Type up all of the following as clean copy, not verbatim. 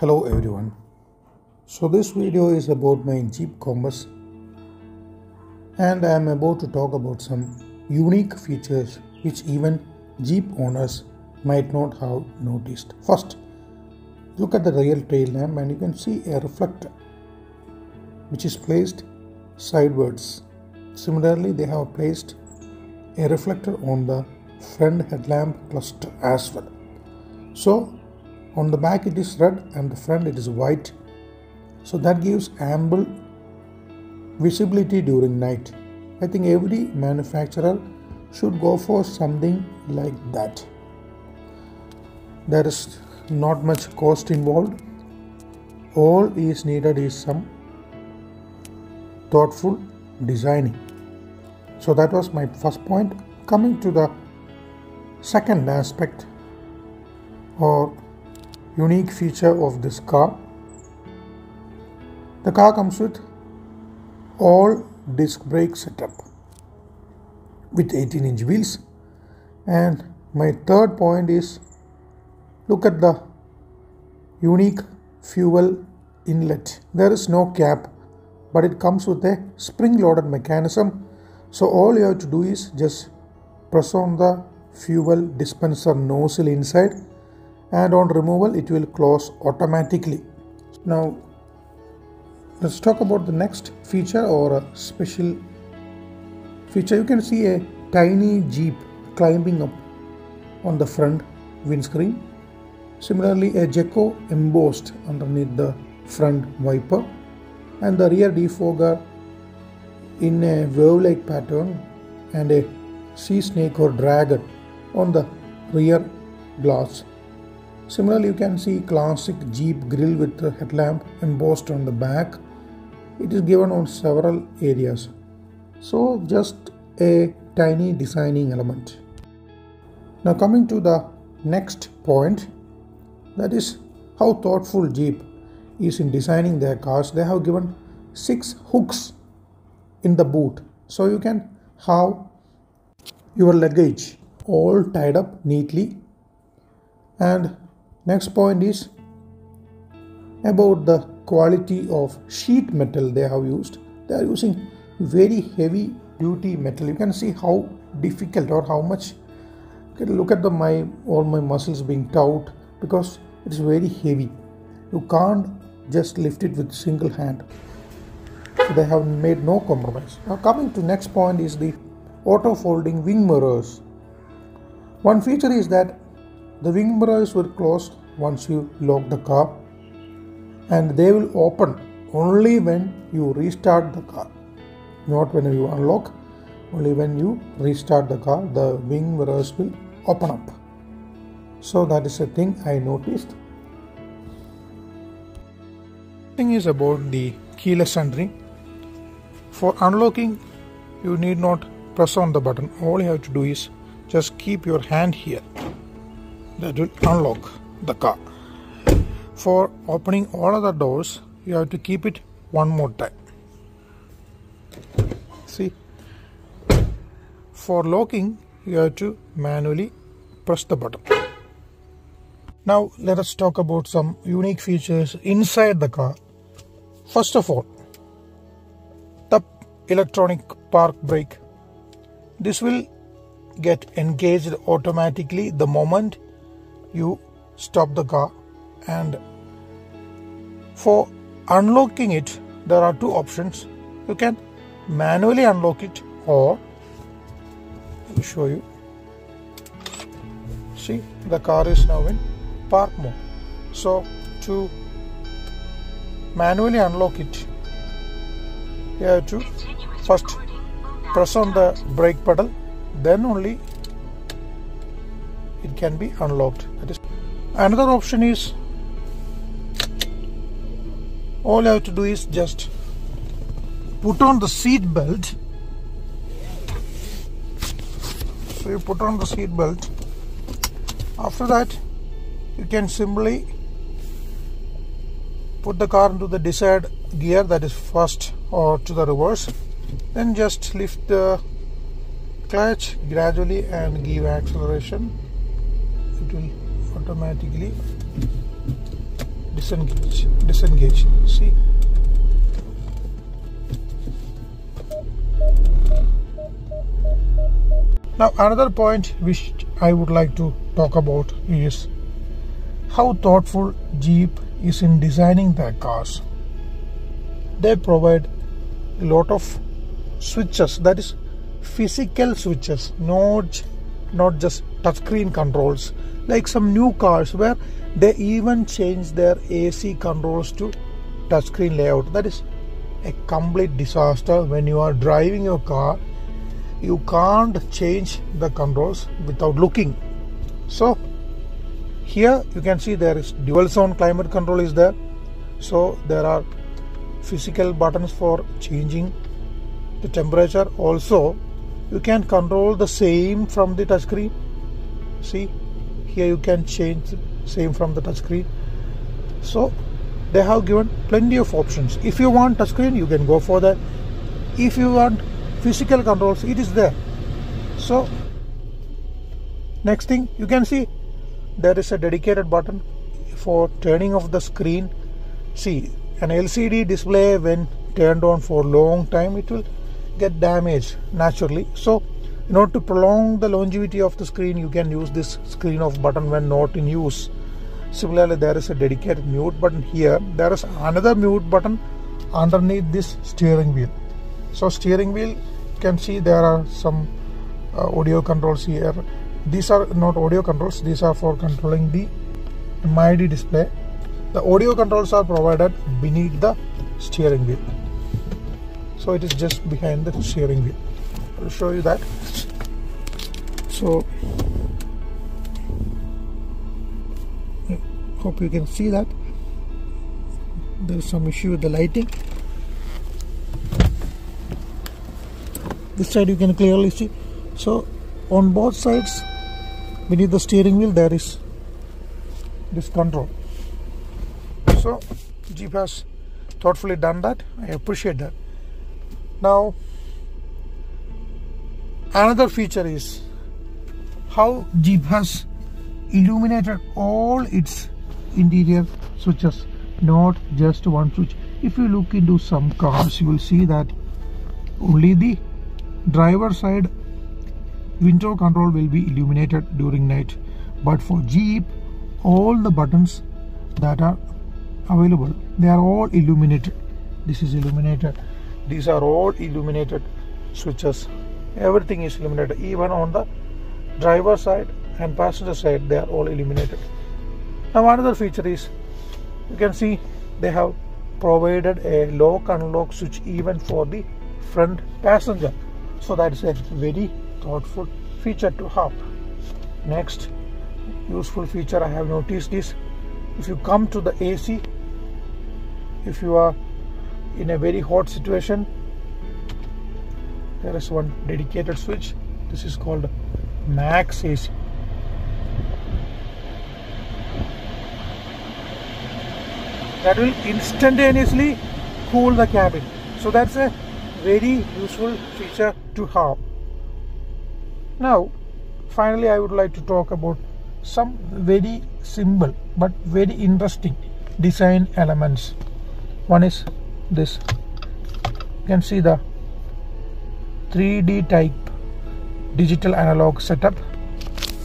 Hello everyone. So this video is about my Jeep Compass, and I am about to talk about some unique features which even Jeep owners might not have noticed. First, look at the rear tail lamp and you can see a reflector which is placed sideways. Similarly, they have placed a reflector on the front headlamp cluster as well. So on the back it is red and the front it is white, so that gives ample visibility during night. I think every manufacturer should go for something like that. There is not much cost involved. All is needed is some thoughtful designing. So that was my first point. Coming to the second aspect or unique feature of this car, the car comes with all disc brake setup with 18-inch wheels. And my third point is, look at the unique fuel inlet. There is no cap, but it comes with a spring-loaded mechanism. So all you have to do is just press on the fuel dispenser nozzle inside, and on removal it will close automatically. Now let's talk about the next feature or a special feature. You can see a tiny Jeep climbing up on the front windscreen. Similarly, a gecko embossed underneath the front wiper, and the rear defogger in a wave-like pattern, and a sea snake or dragon on the rear glass. Similarly, you can see classic Jeep grille with the headlamp embossed on the back. It is given on several areas. So just a tiny designing element. Now coming to the next point, that is how thoughtful Jeep is in designing their cars. They have given 6 hooks in the boot, so you can have your luggage all tied up neatly. And next point is about the quality of sheet metal they have used. They are using very heavy duty metal. You can see how difficult or how much. Look at all my muscles being taut because it is very heavy. You can't just lift it with single hand. So they have made no compromise. Now coming to next point is the auto folding wing mirrors. One feature is that the wing mirrors will close once you lock the car, and they will open only when you restart the car. Not when you unlock, only when you restart the car, the wing mirrors will open up. So that is a thing I noticed. The thing is about the keyless entry. For unlocking, you need not press on the button. All you have to do is just keep your hand here. That will unlock the car. For opening all other doors, you have to keep it one more time. See, for locking, you have to manually press the button. Now let us talk about some unique features inside the car. First of all, the electronic park brake. This will get engaged automatically the moment you stop the car, and for unlocking it there are two options. You can manually unlock it, or let me show you. See, the car is now in park mode. So to manually unlock it, you have to first press on the brake pedal, then only it can be unlocked. That is another option. Is all you have to do is just put on the seat belt. So you put on the seat belt. After that, you can simply put the car into the desired gear, that is first or to the reverse, then just lift the clutch gradually and give acceleration. It will automatically disengage. See, now another point which I would like to talk about is how thoughtful Jeep is in designing their cars. They provide a lot of switches, that is physical switches, not just touchscreen controls like some new cars where they even change their AC controls to touchscreen layout. That is a complete disaster. When you are driving your car, you can't change the controls without looking. So here you can see there is dual zone climate control is there, so there are physical buttons for changing the temperature. Also you can control the same from the touchscreen. See, here you can change same from the touchscreen. So they have given plenty of options. If you want touchscreen, you can go for that. If you want physical controls, it is there. So next thing, you can see there is a dedicated button for turning off the screen. See, an LCD display, when turned on for a long time, it will get damaged naturally. So in order to prolong the longevity of the screen, you can use this screen off button when not in use. Similarly, there is a dedicated mute button here. There is another mute button underneath this steering wheel. So steering wheel, you can see there are some audio controls here. These are not audio controls, these are for controlling the MIDI display. The audio controls are provided beneath the steering wheel. So it is just behind the steering wheel. I will show you that. So hope you can see that. There is some issue with the lighting. This side you can clearly see. So on both sides beneath the steering wheel there is this control. So Jeep has thoughtfully done that. I appreciate that. Now another feature is how Jeep has illuminated all its interior switches, not just one switch. If you look into some cars, you will see that only the driver side window control will be illuminated during night, but for Jeep all the buttons that are available, they are all illuminated. This is illuminated, these are all illuminated switches, everything is illuminated. Even on the driver side and passenger side, they are all illuminated. Now another feature is, you can see they have provided a lock unlock switch even for the front passenger. So that is a very thoughtful feature to have. Next useful feature I have noticed is, if you come to the AC, if you are in a very hot situation, there is one dedicated switch. This is called max AC. That will instantaneously cool the cabin. So that's a very useful feature to have. Now finally, I would like to talk about some very simple but very interesting design elements. One is this. You can see the 3D type digital analog setup.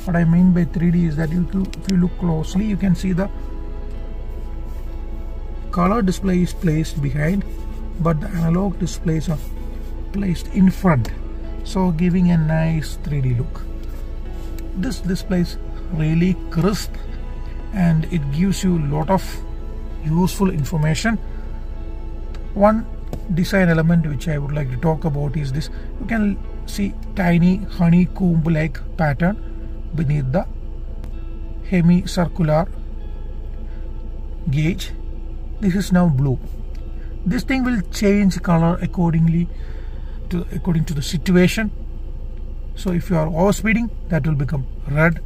What I mean by 3D is that if you look closely, you can see the color display is placed behind, but the analog displays are placed in front, so giving a nice 3D look. This display is really crisp and it gives you a lot of useful information. One design element which I would like to talk about is this. You can see tiny honeycomb like pattern beneath the hemicircular gauge. This is now blue. This thing will change color according to the situation. So if you are over speeding, that will become red.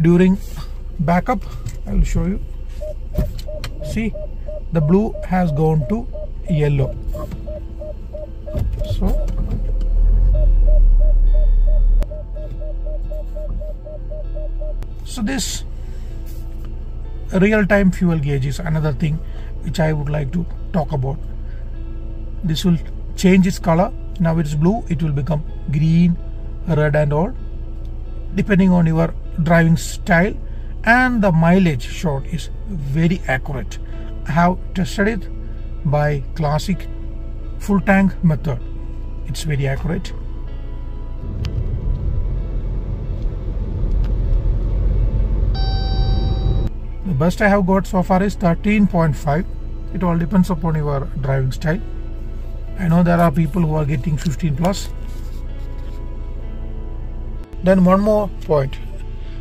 During backup, I will show you. See, the blue has gone to yellow. So this real-time fuel gauge is another thing which I would like to talk about. This will change its color. Now it's blue, it will become green, red and all, depending on your driving style, and the mileage shot is very accurate. I have tested it by classic full tank method. It's very accurate. The best I have got so far is 13.5. It all depends upon your driving style. I know there are people who are getting 15+. Then one more point,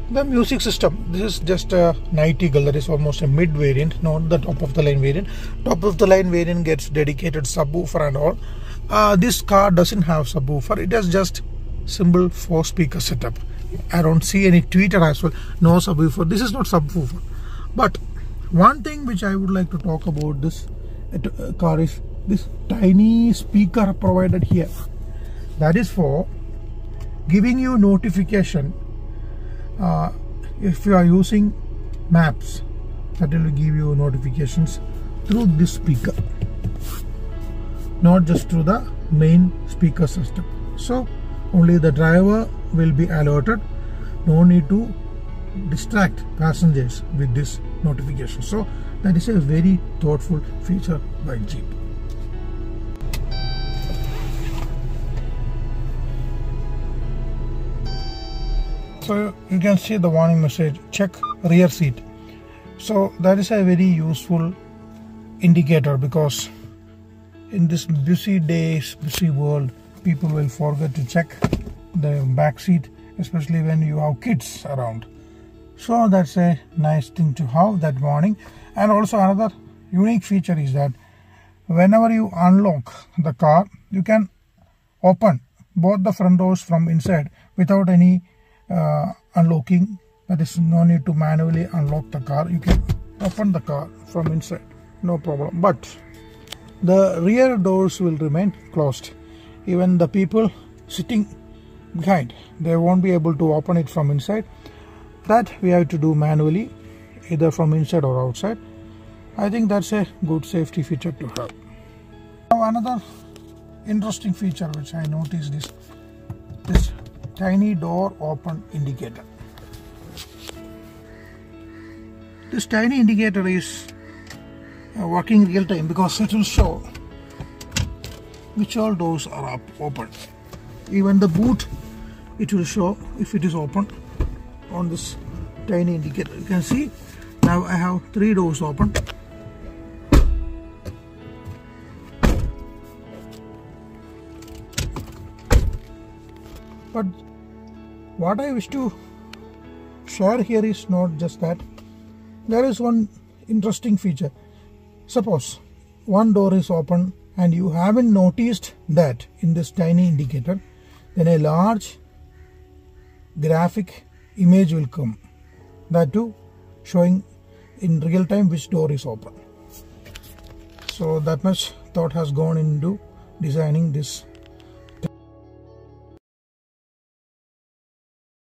the music system. This is just a Nighteagle, that is almost a mid variant, not the top of the line variant. Top of the line variant gets dedicated subwoofer and all. This car doesn't have subwoofer. It has just simple 4-speaker setup. I don't see any tweeter as well, no subwoofer. This is not subwoofer. But one thing which I would like to talk about this car is this tiny speaker provided here, that is for giving you notification. If you are using maps, that will give you notifications through this speaker, not just through the main speaker system. So only the driver will be alerted, no need to distract passengers with this notification. So that is a very thoughtful feature by Jeep. So you can see the warning message, check rear seat. So that is a very useful indicator, because in this busy days, busy world, people will forget to check the back seat, especially when you have kids around. So that's a nice thing to have, that warning. And also another unique feature is that whenever you unlock the car, you can open both the front doors from inside without any unlocking. That is, no need to manually unlock the car. You can open the car from inside, no problem. But the rear doors will remain closed. Even the people sitting behind, they won't be able to open it from inside. That we have to do manually, either from inside or outside. I think that's a good safety feature to have. Now another interesting feature which I noticed is this tiny door open indicator. This tiny indicator is working real time, because it will show which all doors are open. Even the boot, it will show if it is open on this tiny indicator. You can see now I have 3 doors open. But what I wish to share here is not just that. There is one interesting feature. Suppose one door is open and you haven't noticed that in this tiny indicator, then a large graphic image will come, that too showing in real time which door is open. So that much thought has gone into designing this